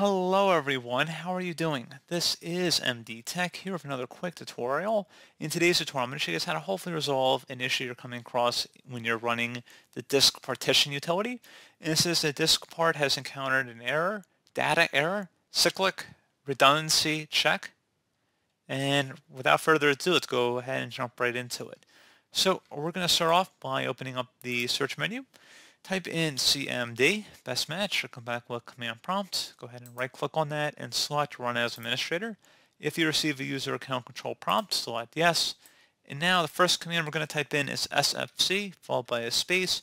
Hello everyone, how are you doing? This is MD Tech here with another quick tutorial. In today's tutorial, I'm going to show you guys how to hopefully resolve an issue you're coming across when you're running the disk partition utility. And this is the disk part has encountered an error, data error, cyclic redundancy check. And without further ado, let's go ahead and jump right into it. So we're going to start off by opening up the search menu. Type in CMD, best match, or come back with command prompt. Go ahead and right click on that and select run as administrator. If you receive a user account control prompt, select yes. And now the first command we're going to type in is SFC, followed by a space,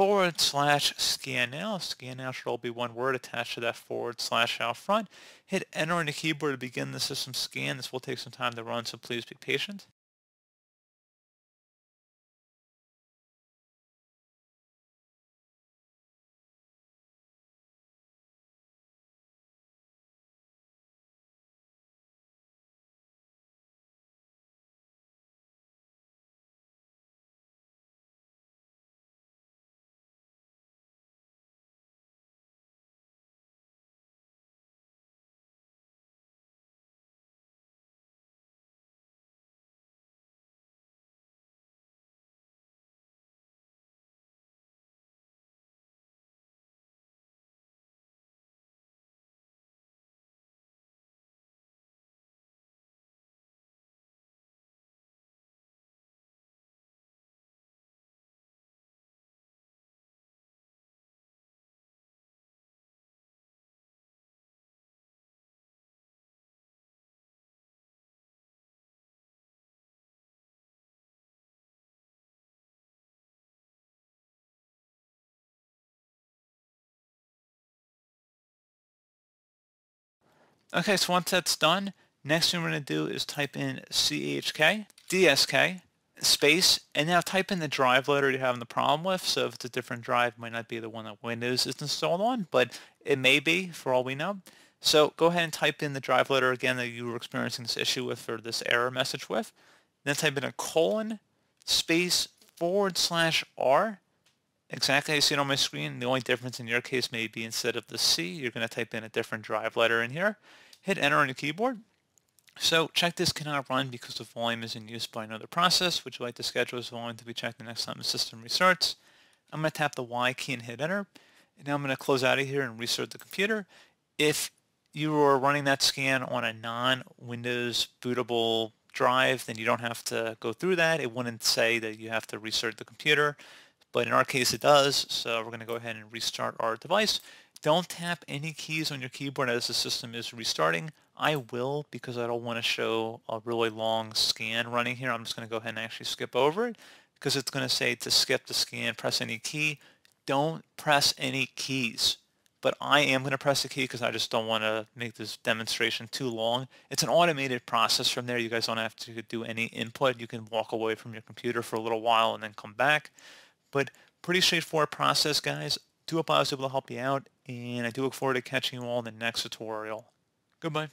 / scan now. Scan now should all be one word attached to that / out front. Hit enter on the keyboard to begin the system scan. This will take some time to run, so please be patient. Okay, so once that's done, next thing we're going to do is type in CHKDSK space, and now type in the drive loader you're having the problem with. So if it's a different drive, it might not be the one that Windows is installed on, but it may be for all we know. So go ahead and type in the drive loader again that you were experiencing this issue with or this error message with. Then type in a colon space / R. Exactly how you see it on my screen. The only difference in your case may be instead of the C, you're going to type in a different drive letter in here. Hit enter on your keyboard. So check this cannot run because the volume is in use by another process. Would you like to schedule this volume to be checked the next time the system restarts? I'm going to tap the Y key and hit enter. And now I'm going to close out of here and restart the computer. If you were running that scan on a non-Windows bootable drive, then you don't have to go through that. It wouldn't say that you have to restart the computer. But in our case it does, so we're going to go ahead and restart our device. Don't tap any keys on your keyboard as the system is restarting. I will because I don't want to show a really long scan running here. I'm just going to go ahead and actually skip over it because it's going to say to skip the scan, press any key. Don't press any keys. But I am going to press the key because I just don't want to make this demonstration too long. It's an automated process from there. You guys don't have to do any input. You can walk away from your computer for a little while and then come back. But pretty straightforward process, guys. Do hope I was able to help you out, and I do look forward to catching you all in the next tutorial. Goodbye.